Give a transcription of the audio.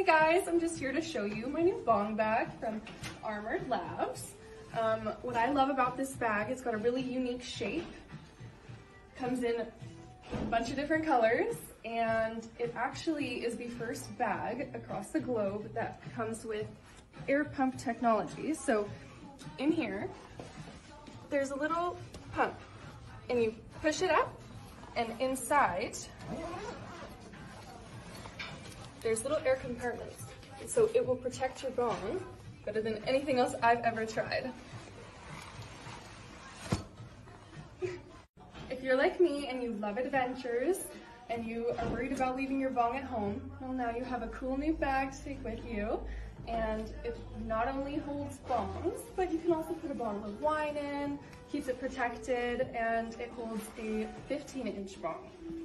Hey guys, I'm just here to show you my new Bong Bag from Armoured Labs. What I love about this bag, it's got a really unique shape, comes in a bunch of different colors, and it actually is the first bag across the globe that comes with air pump technology. So in here, there's a little pump, and you push it up, and inside, there's little air compartments, so it will protect your bong better than anything else I've ever tried. If you're like me and you love adventures and you are worried about leaving your bong at home, well, now you have a cool new bag to take with you, and it not only holds bongs, but you can also put a bottle of wine in, keeps it protected, and it holds a 15-inch bong.